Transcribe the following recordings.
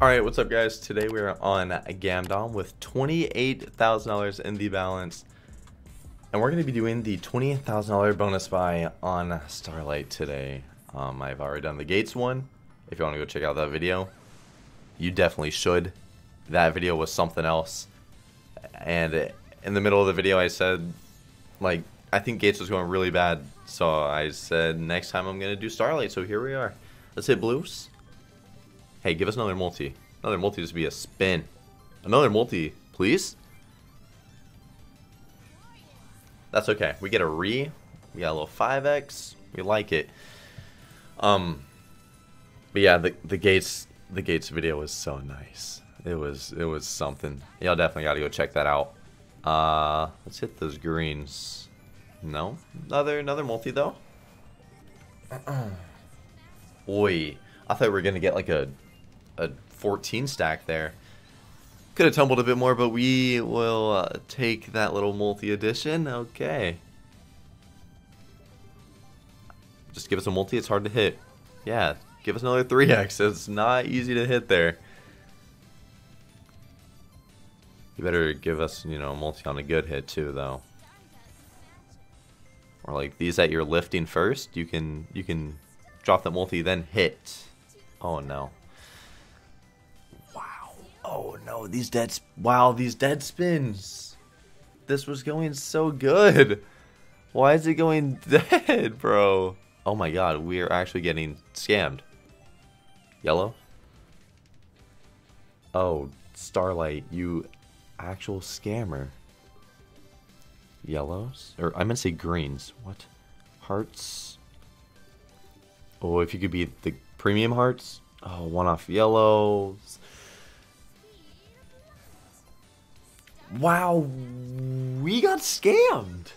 Alright, what's up guys? Today we are on Gamdom with $28,000 in the balance. And we're going to be doing the $20,000 bonus buy on Starlight today. I've already done the Gates one. If you want to go check out that video, you definitely should. That video was something else. And in the middle of the video I said, like, I think Gates was going really bad. So I said, next time I'm going to do Starlight. So here we are. Let's hit blues. Hey, give us another multi. Another multi just be a spin. Another multi, please. That's okay. We get a re. We got a little 5x. We like it. But yeah, the Gates video was so nice. It was something. Y'all definitely gotta go check that out. Let's hit those greens. No? Another multi though. Oi. I thought we were gonna get like a 14 stack there. Could have tumbled a bit more, but we will take that little multi addition. Okay. Just give us a multi. It's hard to hit. Yeah, give us another 3x. It's not easy to hit there. You better give us, you know, a multi on a good hit too, though. Or like these that you're lifting first, you can drop that multi, then hit. Oh no. Oh no, these dead spins. This was going so good. Why is it going dead, bro? Oh my god, we are actually getting scammed. Yellow? Oh, Starlight, you actual scammer. Yellows? Or I meant to say greens. What? Hearts? Oh, if you could be the premium hearts. Oh, one off yellows. Wow, we got scammed.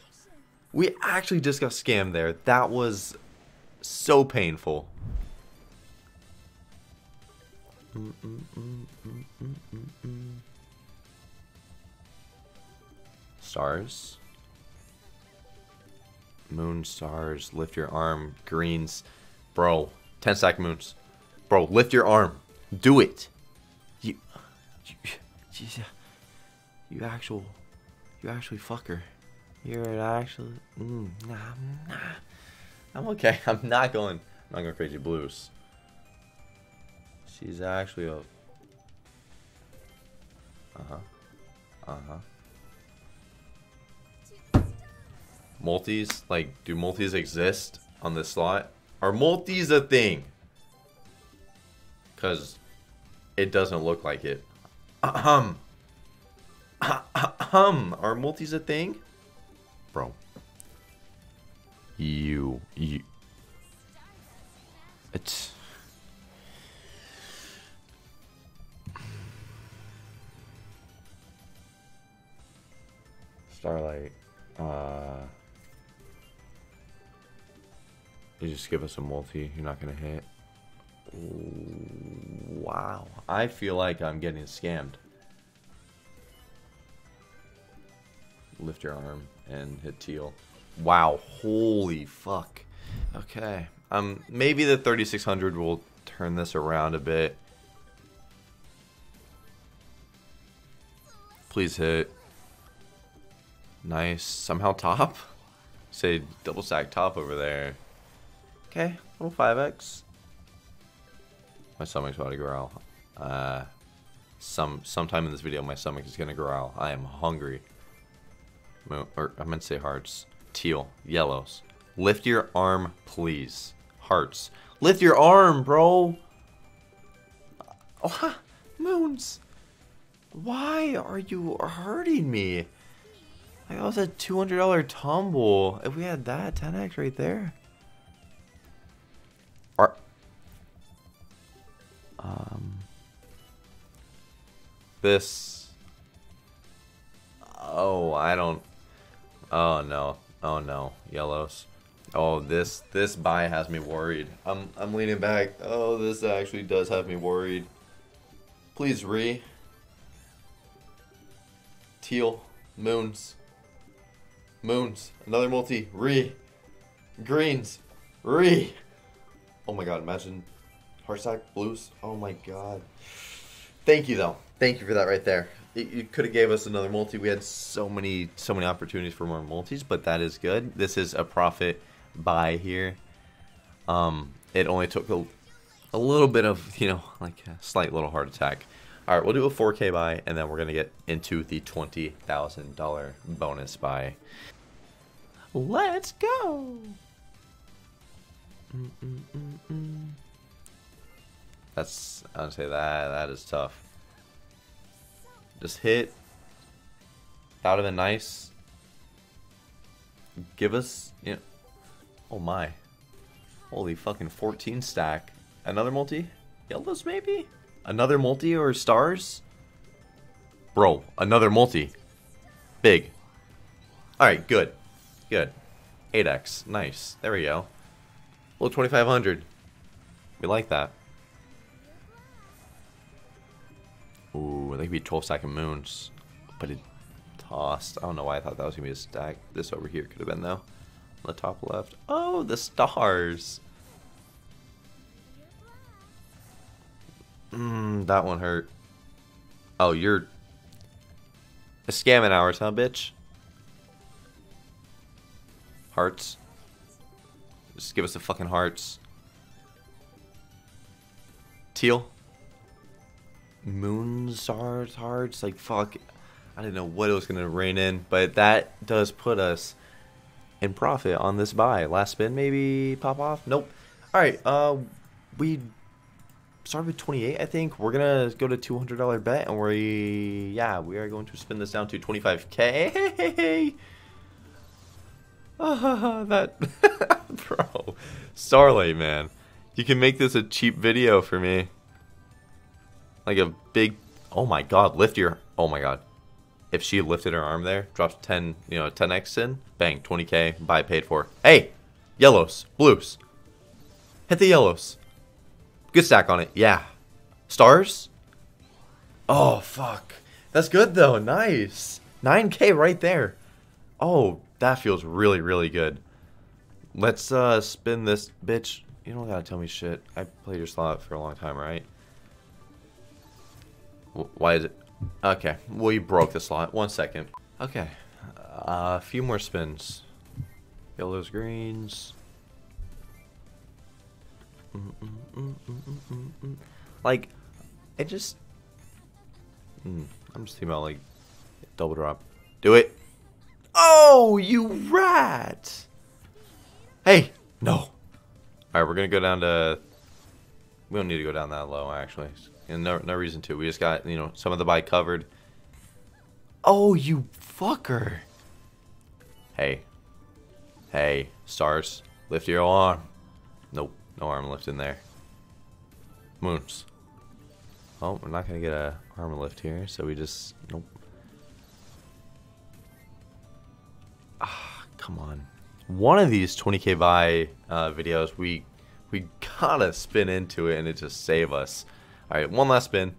We actually just got scammed there. That was so painful. Stars. Moon stars, lift your arm, greens. Bro, 10 stack moons. Bro, lift your arm. Do it. You actually fucker. You're an actual, nah. I'm okay, I'm not going crazy blues. She's actually a, Multis, like, do multis exist on this slot? Are multis a thing? 'Cause it doesn't look like it. Are multis a thing? Bro. You. It's. Starlight. You just give us a multi. You're not gonna hit. Wow. I feel like I'm getting scammed. Lift your arm and hit teal. Wow, holy fuck. Okay, maybe the 3600 will turn this around a bit. Please hit. Nice, somehow top. Say double stack top over there. Okay, little 5x. My stomach's about to growl. Sometime in this video, my stomach is gonna growl. I am hungry. Or I meant to say hearts. Teal. Yellows. Lift your arm, please. Hearts. Lift your arm, bro! Oh, moons! Why are you hurting me? Like, that was a $200 tumble. If we had that, 10x right there. Or, this... Oh, I don't. Oh no. Oh no. Yellows. Oh, this buy has me worried. I'm leaning back. Oh, this actually does have me worried. Please re. Teal. Moons. Moons. Another multi. Re. Greens. Re. Oh my god, imagine. Heart sack blues. Oh my god. Thank you, though. Thank you for that right there. You could have gave us another multi. We had so many opportunities for more multis, but that is good. This is a profit buy here. It only took a little bit of, you know, like a slight little heart attack. All right, we'll do a 4K buy, and then we're going to get into the $20,000 bonus buy. Let's go! That's, I would say that is tough. Just hit. That would have been nice. Give us, you know, oh my. Holy fucking 14 stack. Another multi? Yellows maybe? Another multi or stars? Bro, another multi. Big. Alright, good. Good. 8x. Nice. There we go. A little 2,500. We like that. Ooh, they could be 12 stack of moons. But it tossed. I don't know why I thought that was going to be a stack. This over here could have been, though. On the top left. Oh, the stars. That one hurt. Oh, you're a scamming hours, huh, bitch? Hearts. Just give us the fucking hearts. Teal. Moons, stars, hearts, like fuck. I didn't know what it was gonna rain in, but that does put us in profit on this buy. Last spin, maybe pop off. Nope. All right. We started with 28. I think we're gonna go to $200 bet, and we are going to spin this down to 25K. That bro, Starlight, man, you can make this a cheap video for me. Like a big, oh my god, lift your, oh my god. If she lifted her arm there, drops 10, you know, 10x in, bang, 20K, buy paid for. Hey, yellows, blues, hit the yellows. Good stack on it, yeah. Stars? Oh, fuck. That's good though, nice. 9K right there. Oh, that feels really, really good. Let's spin this, bitch. You don't gotta tell me shit. I played your slot for a long time, right? Why is it? Okay, well, you broke the slot. 1 second. Okay, a few more spins. Yellows, greens. Like, it just... I'm just thinking about, like, double drop. Do it. Oh, you rat! Hey, no. Alright, we're gonna go down to... We don't need to go down that low, actually. And no reason to. We just got, you know, some of the buy covered. Oh, you fucker. Hey. Hey, stars. Lift your arm. Nope. No arm lift in there. Moons. Oh, we're not going to get an arm lift here. So we just... Nope. Ah, come on. One of these 20K buy videos, we gotta spin into it and it just save us. Alright, one last spin.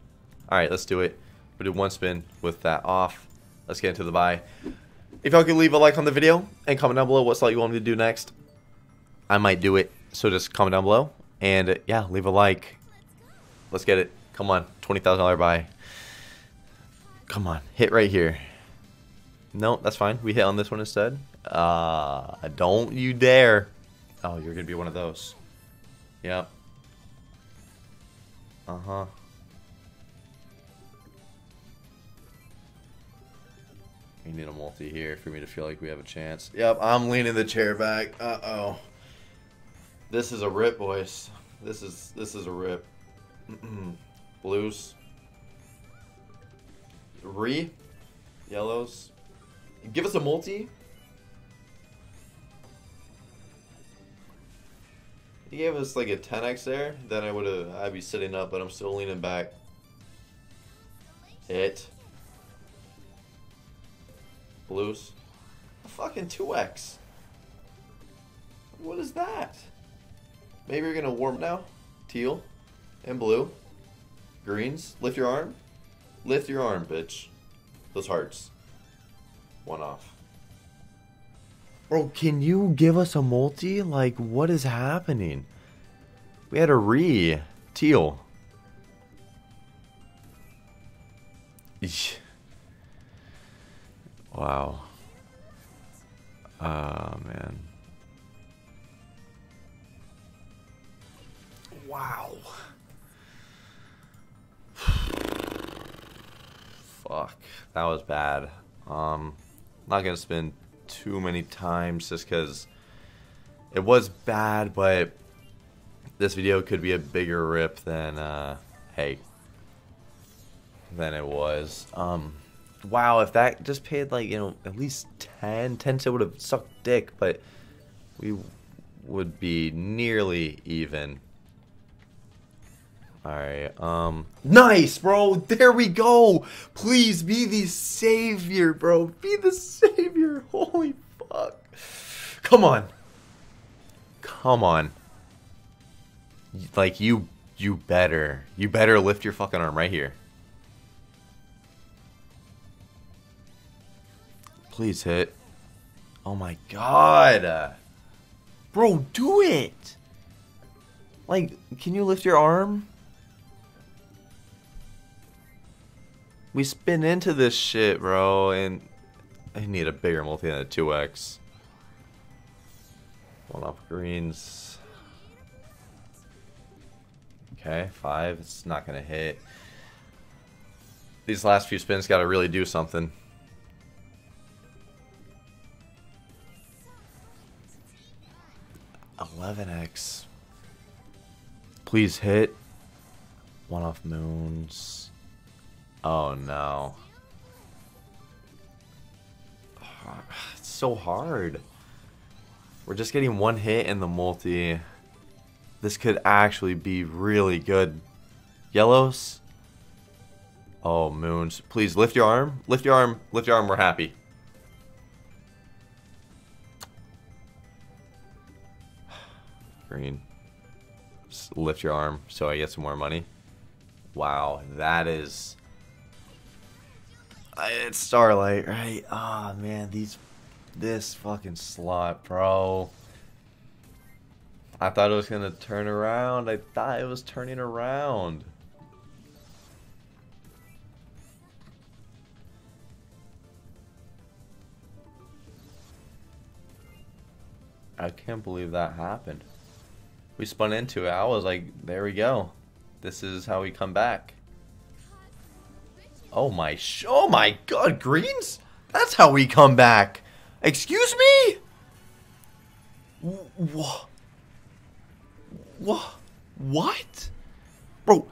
Alright, let's do it. We'll do one spin with that off. Let's get into the buy. If y'all could leave a like on the video and comment down below what slot you want me to do next. I might do it, so just comment down below. And yeah, leave a like. Let's get it. Come on, $20,000 buy. Come on, hit right here. No, that's fine. We hit on this one instead. Don't you dare. Oh, you're going to be one of those. Yep. Uh-huh. We need a multi here for me to feel like we have a chance. Yep, I'm leaning the chair back. Uh-oh. This is a rip, boys. This is a rip. Blues. Yellows. Give us a multi. He gave us like a 10x there, then I'd be sitting up, but I'm still leaning back. Hit. Blues. A fucking 2x. What is that? Maybe you're gonna warm now. Teal and blue. Greens. Lift your arm. Lift your arm, bitch. Those hearts. One off. Bro, can you give us a multi? Like, what is happening? We had a teal. Wow. Oh, man. Wow. Fuck. That was bad. Not gonna spend too many times just because it was bad, but this video could be a bigger rip than, hey, than it was. Wow, if that just paid, like, you know, at least 10 would have sucked dick, but we would be nearly even. Alright, nice, bro! There we go! Please be the savior, bro! Be the savior! Holy fuck! Come on! Come on. Like, you better lift your fucking arm right here. Please hit. Oh my god! Bro, do it! Like, can you lift your arm? We spin into this shit, bro, and I need a bigger multi than a 2x. One up greens. Okay, 5. It's not gonna hit. These last few spins gotta really do something. $11x. Please hit. One off moons. Oh no. It's so hard. We're just getting one hit in the multi. This could actually be really good. Yellows. Oh, moons. Please lift your arm. Lift your arm. Lift your arm. We're happy. Green. Just lift your arm so I get some more money. Wow, that is... It's Starlight, right? Ah, oh, man, this fucking slot, bro. I thought it was gonna turn around. I thought it was turning around. I can't believe that happened. We spun into it. I was like, there we go. This is how we come back. Oh my god, greens? That's how we come back. Excuse me? What? Bro,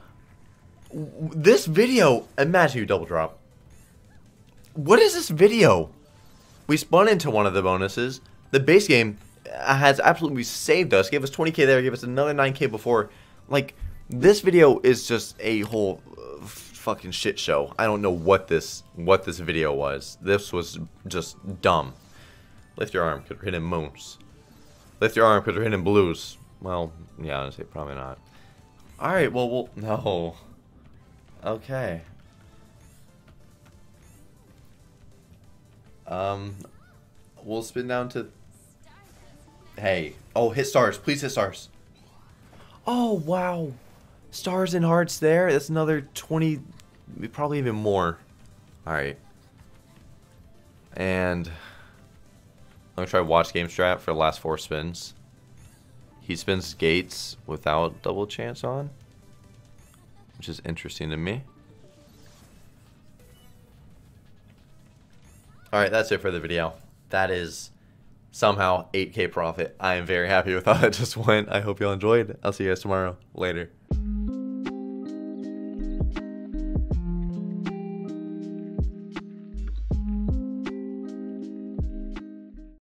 this video, imagine you double drop. What is this video? We spun into one of the bonuses. The base game has absolutely saved us. Gave us 20k there, gave us another 9k before. Like, this video is just a whole... fucking shit show. I don't know what this video was. This was just dumb. Lift your arm, could have hidden moons. Lift your arm, could have hidden blues. Well, yeah, I'd say probably not. Alright, well, no. Okay. We'll spin down to... Hey. Oh, hit stars. Please hit stars. Oh, wow. Stars and hearts there. That's another 20, probably even more. Alright. And I'm going to try watch game strat for the last 4 spins. He spins gates without double chance on, which is interesting to me. Alright, that's it for the video. That is somehow 8k profit. I am very happy with how that just went. I hope you all enjoyed. I'll see you guys tomorrow. Later.